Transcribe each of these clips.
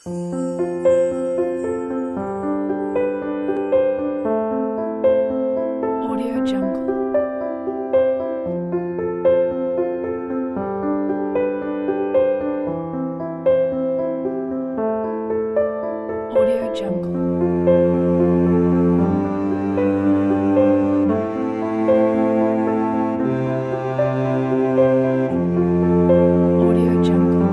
AudioJungle. AudioJungle. AudioJungle. AudioJungle.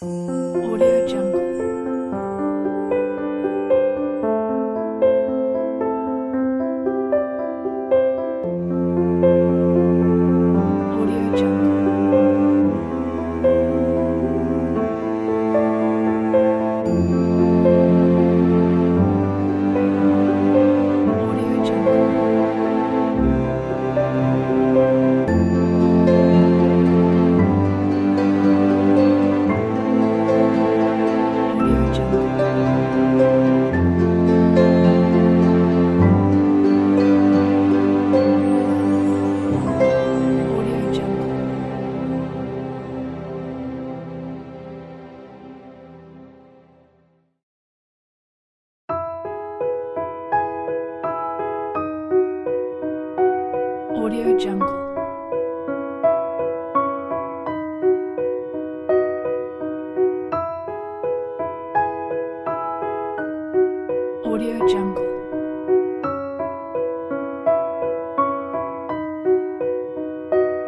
AudioJungle. AudioJungle. AudioJungle.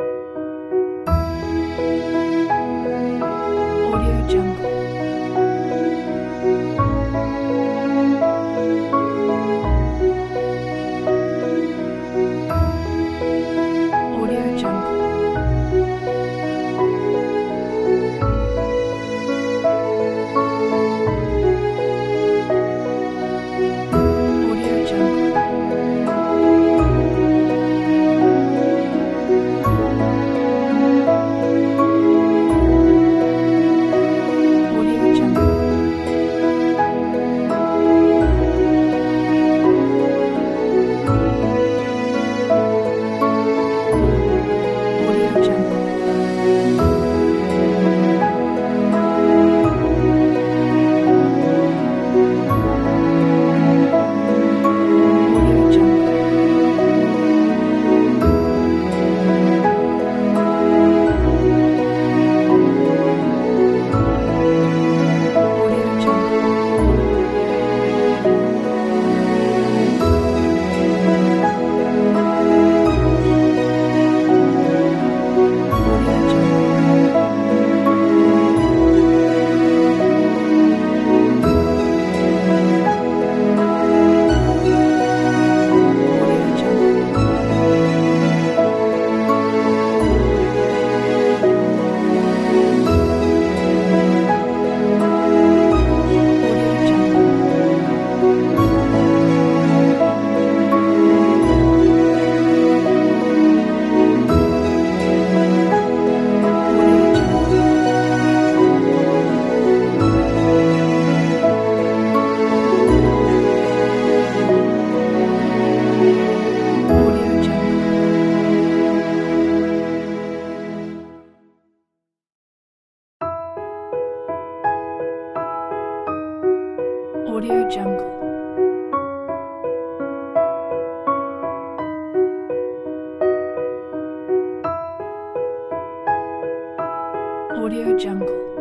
AudioJungle.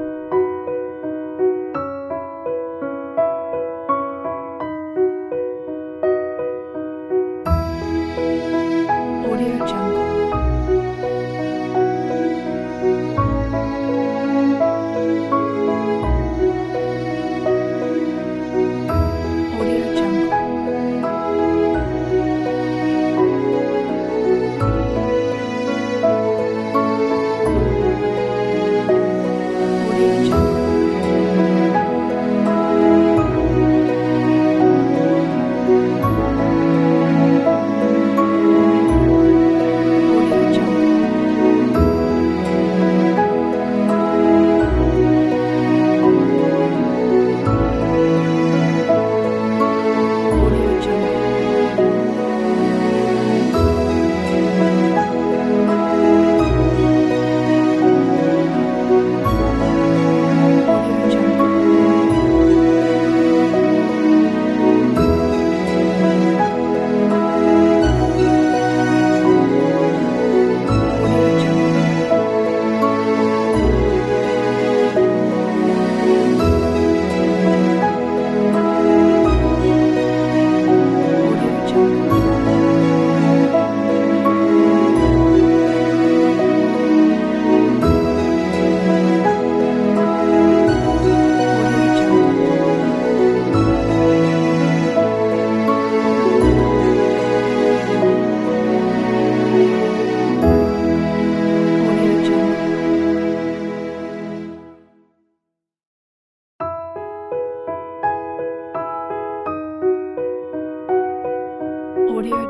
AudioJungle. AudioJungle.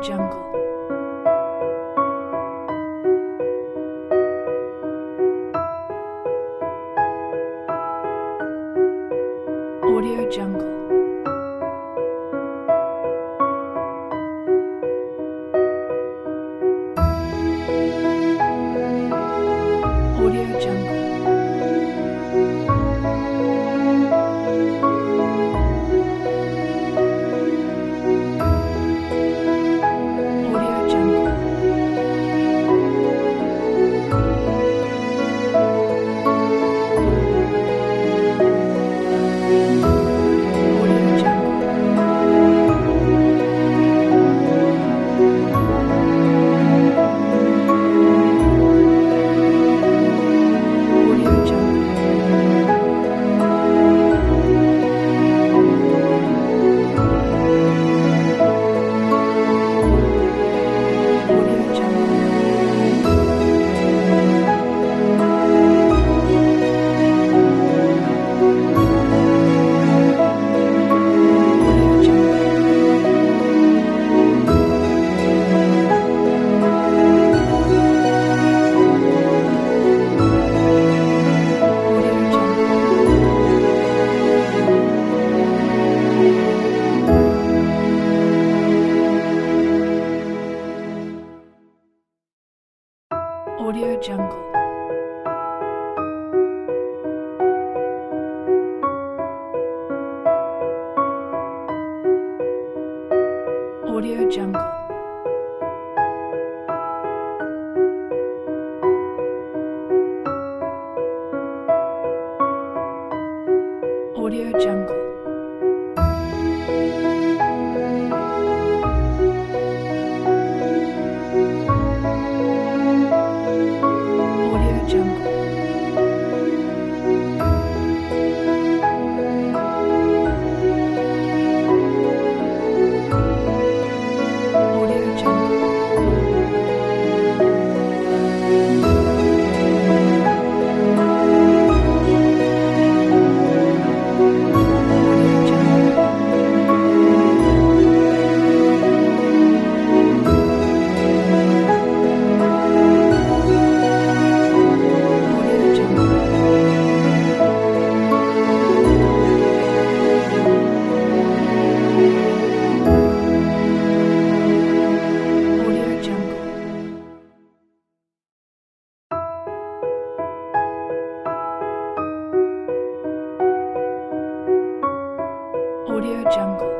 AudioJungle. AudioJungle. AudioJungle. AudioJungle. AudioJungle. AudioJungle. AudioJungle.